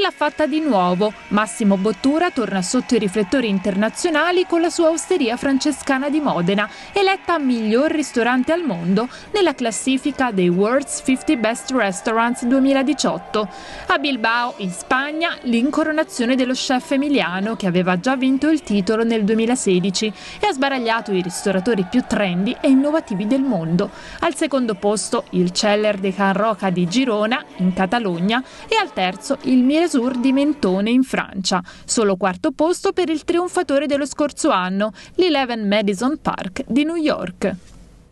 l'ha fatta di nuovo. Massimo Bottura torna sotto i riflettori internazionali con la sua Osteria Francescana di Modena, eletta miglior ristorante al mondo nella classifica dei World's 50 Best Restaurants 2018. A Bilbao, in Spagna, l'incoronazione dello chef emiliano che aveva già vinto il titolo nel 2016 e ha sbaragliato i ristoratori più trendy e innovativi del mondo. Al secondo posto il Celler de Can Roca di Girona, in Catalogna, e al terzo il Mirazur di Mentone, in Francia. Solo quarto posto per il trionfatore dello scorso anno, l'11 Madison Park di New York.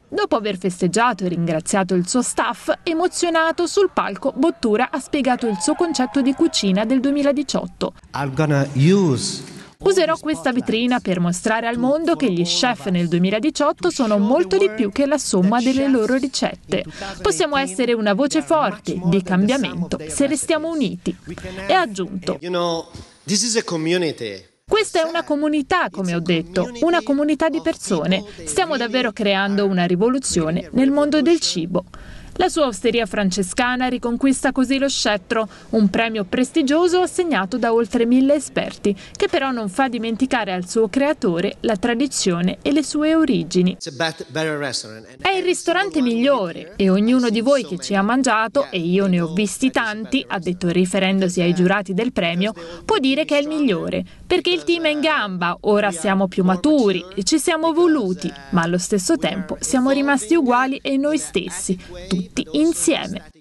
Dopo aver festeggiato e ringraziato il suo staff, emozionato sul palco, Bottura ha spiegato il suo concetto di cucina del 2018. Userò questa vetrina per mostrare al mondo che gli chef nel 2018 sono molto di più che la somma delle loro ricette. Possiamo essere una voce forte di cambiamento se restiamo uniti. E ha aggiunto: questa è una comunità, come ho detto, una comunità di persone. Stiamo davvero creando una rivoluzione nel mondo del cibo. La sua Osteria Francescana riconquista così lo scettro, un premio prestigioso assegnato da oltre 1000 esperti, che però non fa dimenticare al suo creatore la tradizione e le sue origini. È il ristorante migliore e ognuno di voi che ci ha mangiato, e io ne ho visti tanti, ha detto riferendosi ai giurati del premio, può dire che è il migliore, perché il team è in gamba, ora siamo più maturi e ci siamo voluti, ma allo stesso tempo siamo rimasti uguali e noi stessi, tutti insieme.